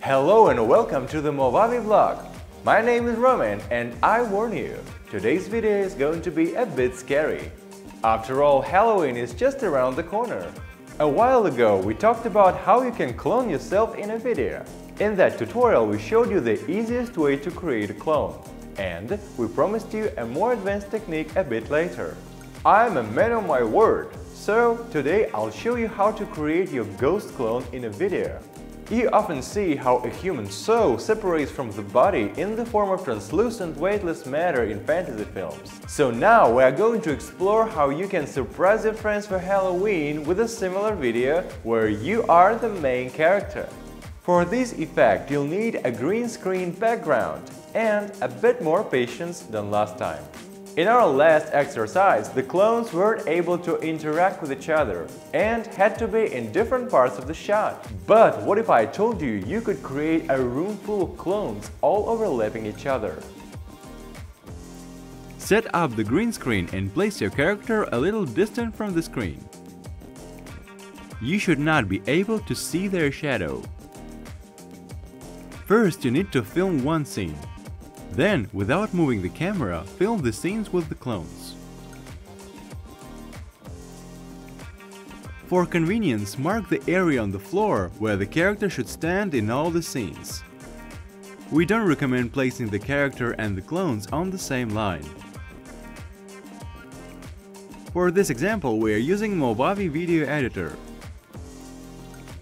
Hello and welcome to the Movavi Vlog. My name is Roman and I warn you, today's video is going to be a bit scary. After all, Halloween is just around the corner. A while ago we talked about how you can clone yourself in a video. In that tutorial we showed you the easiest way to create a clone. And we promised you a more advanced technique a bit later. I'm a man of my word, so today I'll show you how to create your ghost clone in a video. You often see how a human soul separates from the body in the form of translucent, weightless matter in fantasy films. So now we are going to explore how you can surprise your friends for Halloween with a similar video where you are the main character. For this effect you'll need a green screen background and a bit more patience than last time. In our last exercise the clones weren't able to interact with each other and had to be in different parts of the shot. But what if I told you you could create a room full of clones all overlapping each other? Set up the green screen and place your character a little distant from the screen. You should not be able to see their shadow. First you need to film one scene. Then, without moving the camera, film the scenes with the clones. For convenience, mark the area on the floor where the character should stand in all the scenes. We don't recommend placing the character and the clones on the same line. For this example, we are using Movavi Video Editor.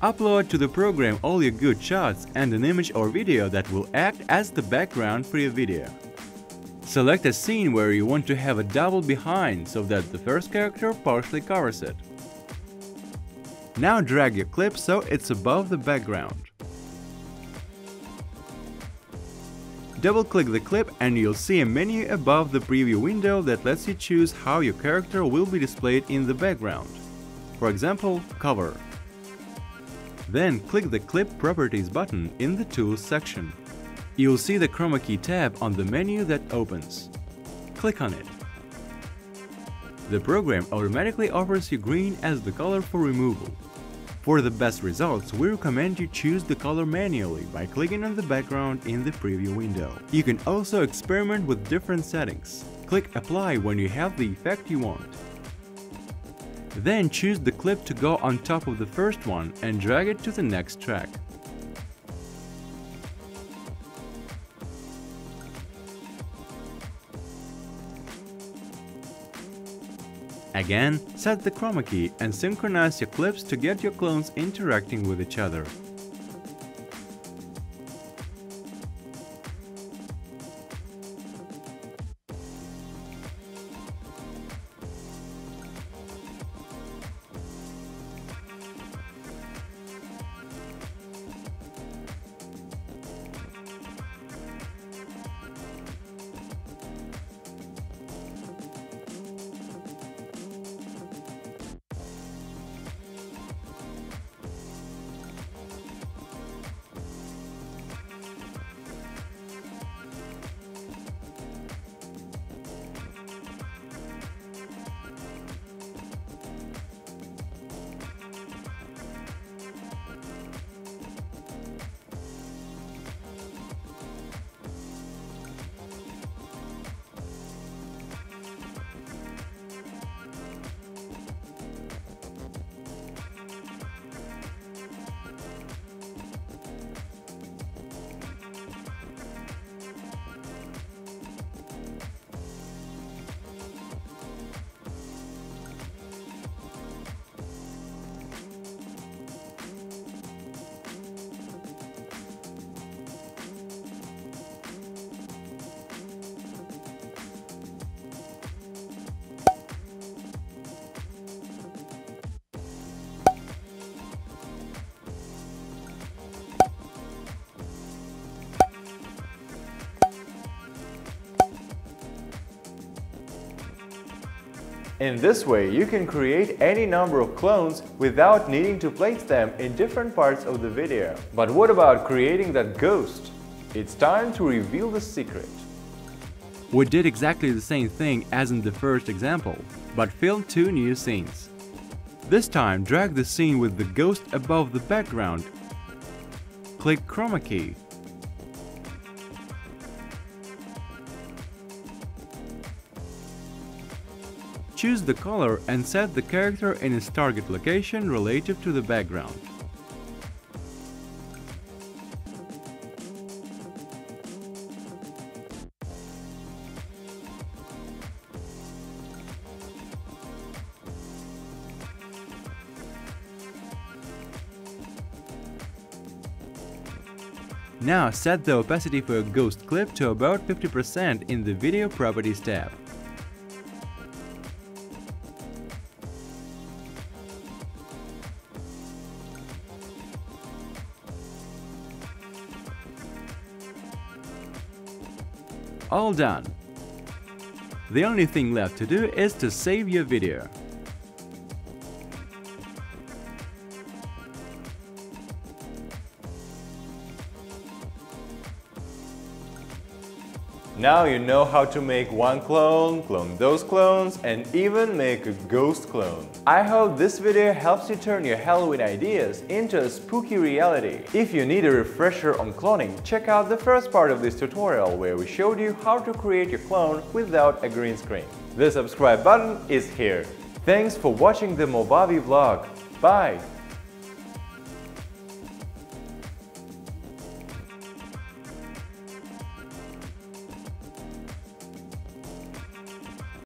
Upload to the program all your good shots and an image or video that will act as the background for your video. Select a scene where you want to have a double behind so that the first character partially covers it. Now drag your clip so it's above the background. Double-click the clip and you'll see a menu above the preview window that lets you choose how your character will be displayed in the background. For example, cover. Then click the Clip Properties button in the Tools section. You'll see the Chroma Key tab on the menu that opens. Click on it. The program automatically offers you green as the color for removal. For the best results, we recommend you choose the color manually by clicking on the background in the preview window. You can also experiment with different settings. Click Apply when you have the effect you want. Then choose the clip to go on top of the first one and drag it to the next track. Again, set the chroma key and synchronize your clips to get your clones interacting with each other. In this way, you can create any number of clones without needing to place them in different parts of the video. But what about creating that ghost? It's time to reveal the secret. We did exactly the same thing as in the first example, but filmed two new scenes. This time, drag the scene with the ghost above the background. Click Chroma Key. Choose the color and set the character in its target location relative to the background. Now set the opacity for a ghost clip to about 50% in the Video Properties tab. All done! The only thing left to do is to save your video. Now you know how to make one clone, clone those clones, and even make a ghost clone. I hope this video helps you turn your Halloween ideas into a spooky reality. If you need a refresher on cloning, check out the first part of this tutorial where we showed you how to create your clone without a green screen. The subscribe button is here. Thanks for watching the Movavi Vlog. Bye!